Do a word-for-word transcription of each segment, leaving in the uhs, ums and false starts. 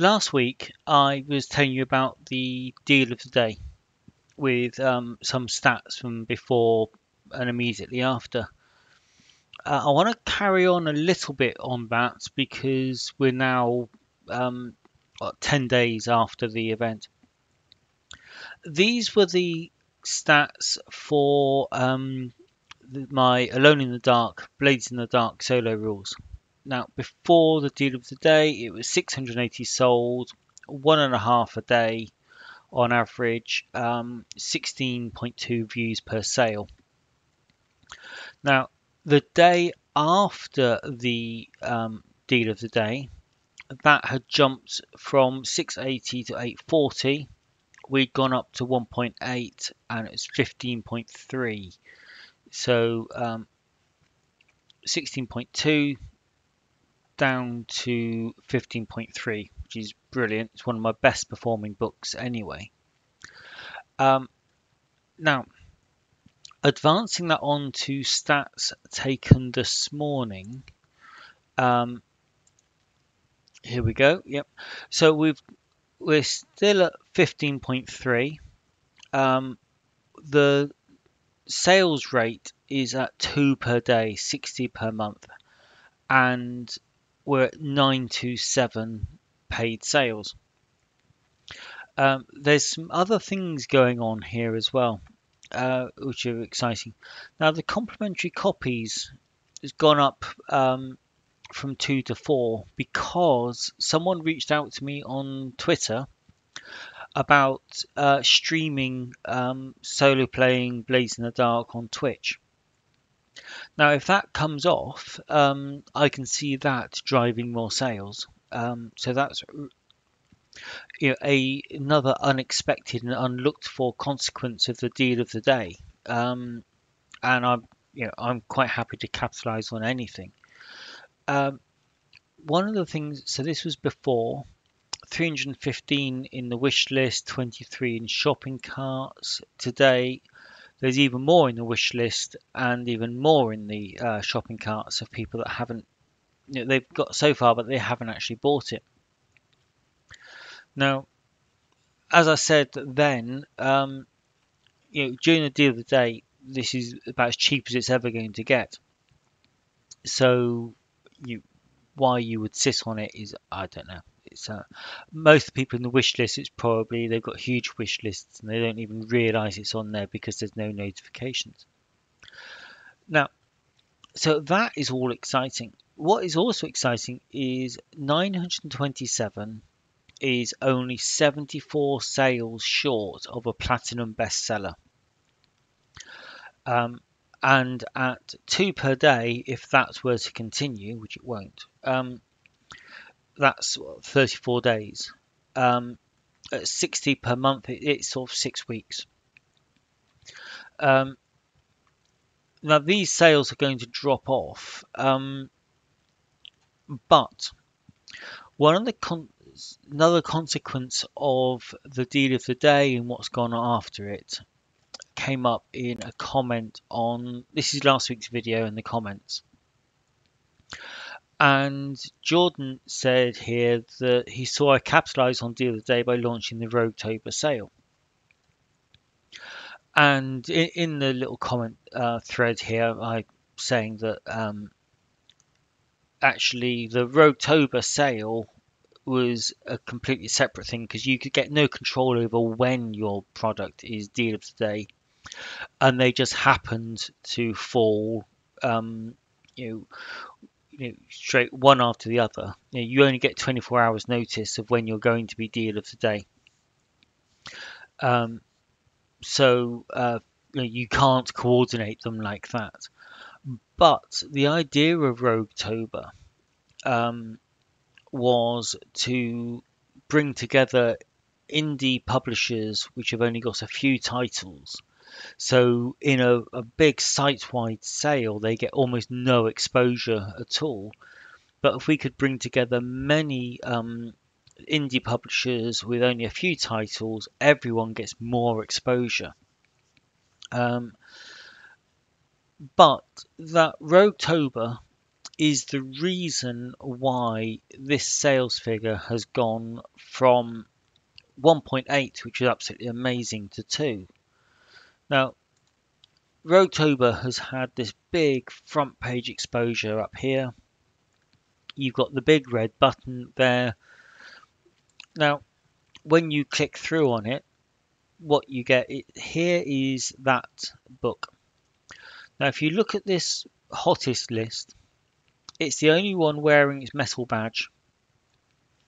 Last week I was telling you about the Deal of the Day with um, some stats from before and immediately after. Uh, I want to carry on a little bit on that because we're now um, what, ten days after the event. These were the stats for um, my Alone in the Dark, Blades in the Dark solo rules. Now, before the Deal of the Day, it was six hundred eighty sold, one and a half a day on average, um, sixteen point two views per sale. Now, the day after the um, Deal of the Day, that had jumped from six eighty to eight forty. We'd gone up to one point eight and it's fifteen point three. So um, sixteen point two. down to fifteen point three, which is brilliant. It's one of my best performing books anyway. Um, now, advancing that on to stats taken this morning. Um, here we go. Yep. So we've we're still at fifteen point three. Um, the sales rate is at two per day, sixty per month, and we're at nine two seven paid sales. Um, there's some other things going on here as well, uh, which are exciting. Now, the complimentary copies has gone up um, from two to four because someone reached out to me on Twitter about uh, streaming um, solo playing Blades in the Dark on Twitch. Now, if that comes off, um, I can see that driving more sales. Um, so that's you know, a, another unexpected and unlooked for consequence of the Deal of the Day. Um, and I'm, you know, I'm quite happy to capitalize on anything. Um, one of the things, so this was before, three hundred fifteen in the wish list, twenty-three in shopping carts. Today, there's even more in the wish list and even more in the uh, shopping carts of people that haven't, you know, they've got so far, but they haven't actually bought it. Now, as I said then, um, you know, during the Deal of the Day, this is about as cheap as it's ever going to get. So you, why you would sit on it is, I don't know. It's, uh, most people in the wish list, it's probably they've got huge wish lists and they don't even realize it's on there because there's no notifications. Now, so that is all exciting. What is also exciting is nine hundred twenty-seven is only seventy-four sales short of a platinum bestseller. Um, and at two per day, if that were to continue, which it won't, um, that's thirty-four days. Um, at sixty per month, it, it's sort of six weeks. Um, now, these sales are going to drop off. Um, but one of the con another consequence of the Deal of the Day and what's gone after it came up in a comment on... This is last week's video in the comments. And Jordan said here that he saw I capitalised on Deal of the Day by launching the Rogue-tober sale. And in, in the little comment uh, thread here, I'm saying that um, actually the Rogue-tober sale was a completely separate thing because you could get no control over when your product is Deal of the Day. And they just happened to fall, um, you know, You know, straight one after the other. You know, you only get twenty-four hours notice of when you're going to be Deal of the Day. Um, so uh, you know, you can't coordinate them like that. But the idea of Rogue-tober um, was to bring together indie publishers which have only got a few titles. So in a, a big site-wide sale, they get almost no exposure at all. But if we could bring together many um, indie publishers with only a few titles, everyone gets more exposure. Um, but that Rogue-tober is the reason why this sales figure has gone from one point eight, which is absolutely amazing, to two. Now, Rogue-tober has had this big front page exposure up here. You've got the big red button there. Now, when you click through on it, what you get it, here is that book. Now, if you look at this hottest list, it's the only one wearing its metal badge,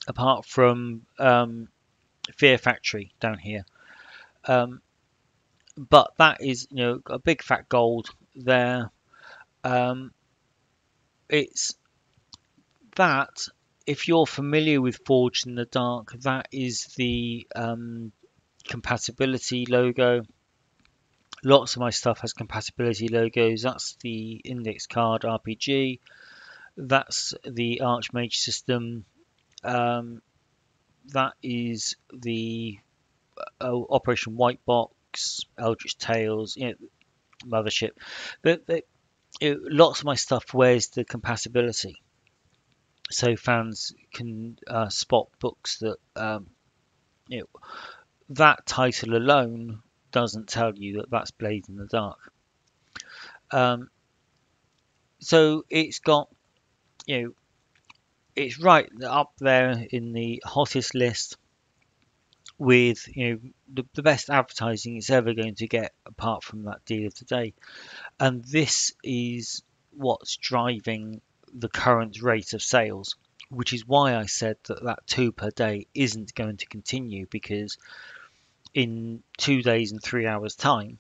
apart from um, Fear Factory down here. Um, but that is, you know, a big fat gold there. Um, it's that, if you're familiar with Forged in the Dark, that is the um, compatibility logo. Lots of my stuff has compatibility logos. That's the Index Card R P G. That's the Archmage System. Um, that is the uh, Operation White Box, Eldritch Tales, you know, Mothership. But, but, it, lots of my stuff wears the compatibility, so fans can uh, spot books that um, you know, that title alone doesn't tell you that that's Blades in the Dark. Um, so it's got, you know, it's right up there in the hottest list with, you know, the, the best advertising it's ever going to get, apart from that Deal of the Day. And this is what's driving the current rate of sales, which is why I said that that two per day isn't going to continue, because in two days and three hours time,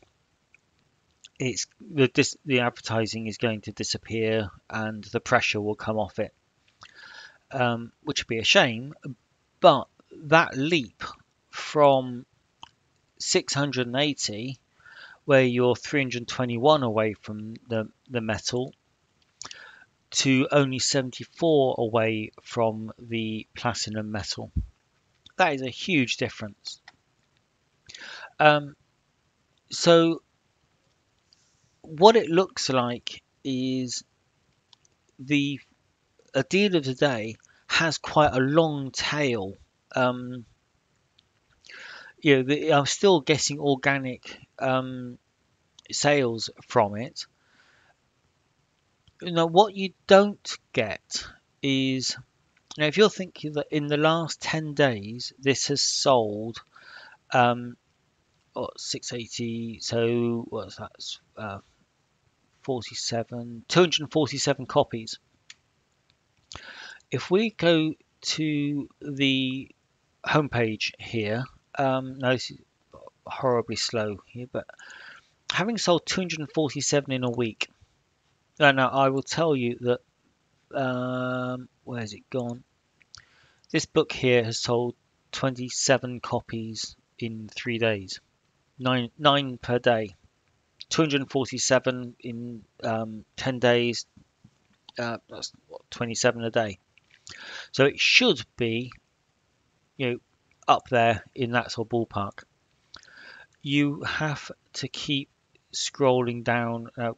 it's the dis the advertising is going to disappear and the pressure will come off it, um, which would be a shame. But that leap from six hundred and eighty, where you're three hundred and twenty-one away from the, the metal, to only seventy-four away from the platinum metal, that is a huge difference. Um, so what it looks like is the a Deal of the Day has quite a long tail. Um, you know, the, I'm still getting organic um, sales from it. Now, what you don't get is, now if you're thinking that in the last ten days this has sold um, oh, six eighty, so what's that? Uh, forty-seven, two hundred and forty-seven copies. If we go to the homepage here, um, now this is horribly slow here, but having sold two hundred and forty-seven in a week. Now, I will tell you that, um, where's it gone? This book here has sold twenty-seven copies in three days. Nine, nine per day. two hundred and forty-seven in um, ten days. Uh, that's what, twenty-seven a day. So it should be, you know, up there in that sort of ballpark. You have to keep scrolling down. Uh,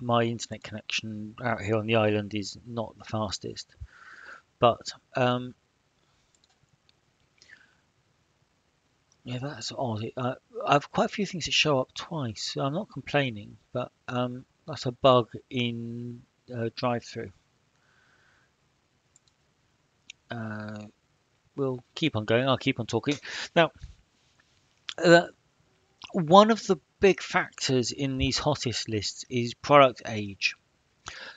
My internet connection out here on the island is not the fastest, but um, yeah, that's odd. I, I have quite a few things that show up twice. So I'm not complaining, but um, that's a bug in uh, DriveThru. Uh, we'll keep on going. I'll keep on talking. Now, uh, one of the big factors in these hottest lists is product age.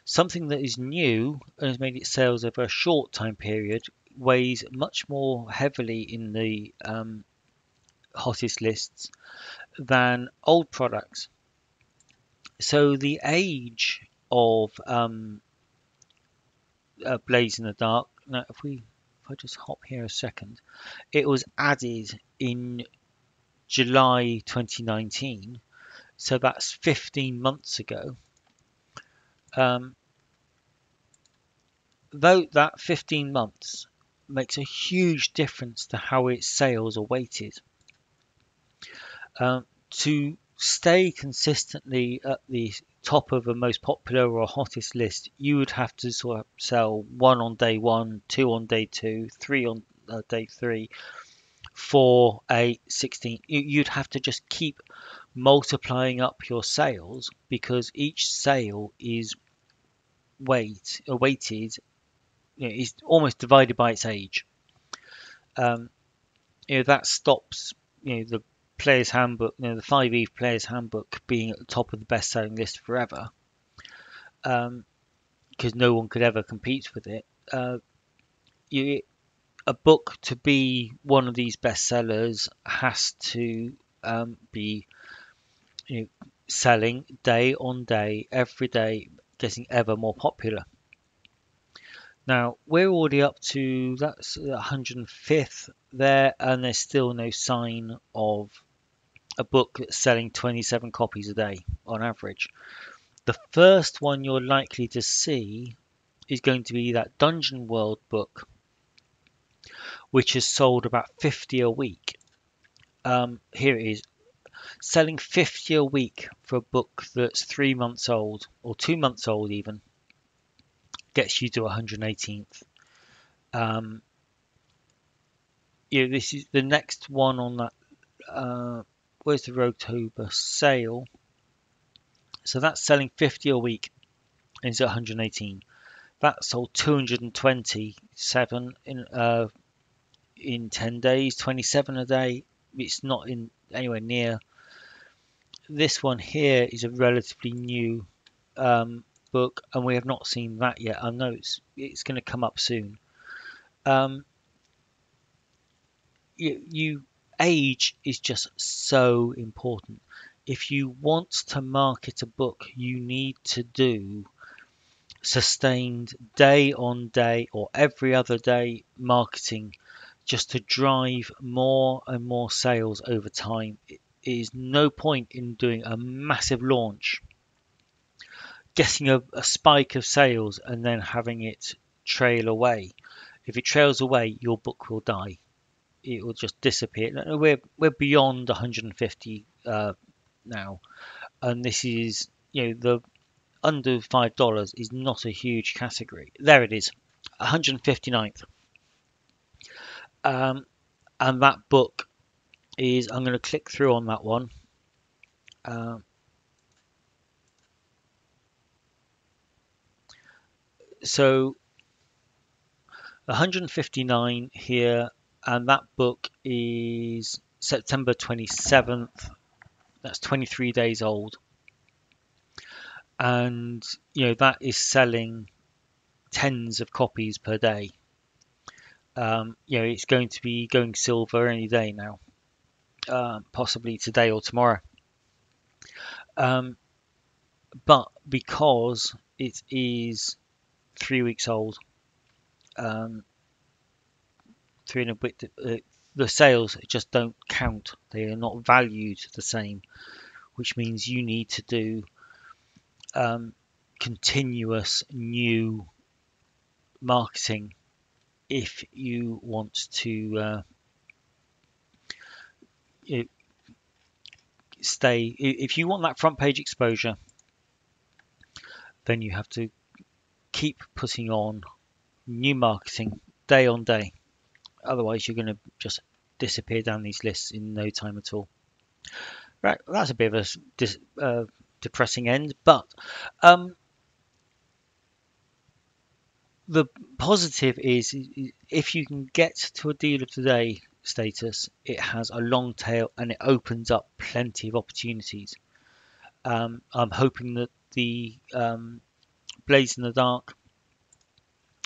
Something that is new and has made its sales over a short time period weighs much more heavily in the um, hottest lists than old products. So the age of um, uh, Blades in the Dark, now if we if I just hop here a second, it was added in July twenty nineteen, so that's fifteen months ago. Um, though that fifteen months makes a huge difference to how its sales are weighted. Um, to stay consistently at the top of the most popular or hottest list, you would have to sort of sell one on day one, two on day two, three on uh, day three, four, eight, sixteen. You'd have to just keep multiplying up your sales, because each sale is weight, weighted, you know, is almost divided by its age. Um, you know, that stops you know the Player's Handbook, you know, the five E Player's Handbook being at the top of the best-selling list forever, because um, no one could ever compete with it. Uh, you, a book to be one of these bestsellers has to um, be you know, selling day on day, every day, getting ever more popular. Now, we're already up to, that's one hundred fifth there, and there's still no sign of a book that's selling twenty-seven copies a day on average. The first one you're likely to see is going to be that Dungeon World book, which has sold about fifty a week. Um, here it is, selling fifty a week for a book that's three months old, or two months old even, gets you to one hundred eighteenth. Um, yeah, this is the next one on that. Uh, where's the Rogue-tober sale? So that's selling fifty a week, and it's at one hundred eighteen. That sold two hundred twenty-seven in uh, in ten days, twenty-seven a day. It's not in anywhere near. This one here is a relatively new um, book, and we have not seen that yet. I know it's it's going to come up soon. Um, you, you age is just so important. If you want to market a book, you need to do sustained day on day or every other day marketing just to drive more and more sales over time. It is no point in doing a massive launch, getting a, a spike of sales, and then having it trail away. If it trails away, your book will die. It will just disappear. We're we're beyond one hundred fifty uh, now, and this is you know the under five dollars is not a huge category. There it is, one hundred fifty-ninth, um, and that book is. I'm going to click through on that one. Uh, So one hundred fifty-nine here, and that book is September twenty-seventh. That's twenty-three days old, and you know that is selling tens of copies per day. Um, you know it's going to be going silver any day now, uh, possibly today or tomorrow. Um, but because it is three weeks old, um, three and a bit, uh, the sales just don't count. They are not valued the same, which means you need to do um, continuous new marketing if you want to uh, it, stay. If you want that front page exposure, then you have to keep putting on new marketing day on day. Otherwise, you're going to just disappear down these lists in no time at all. Right, well, that's a bit of a uh, depressing end, but um, the positive is if you can get to a Deal of the Day status, it has a long tail and it opens up plenty of opportunities. Um, I'm hoping that the um, Blades in the Dark,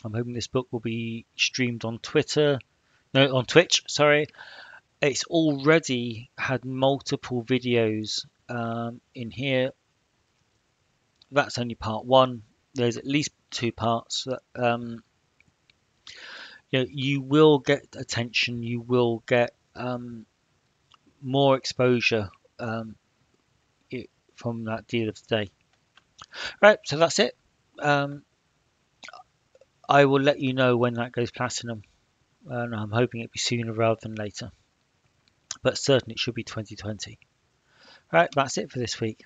I'm hoping this book will be streamed on Twitter. No, on Twitch, sorry. It's already had multiple videos um, in here. That's only part one. There's at least two parts. Um, you know, you will get attention. You will get um, more exposure um, it, from that Deal of the Day. Right, so that's it. Um, I will let you know when that goes platinum, and I'm hoping it'll be sooner rather than later, but certainly it should be twenty twenty. Right, that's it for this week.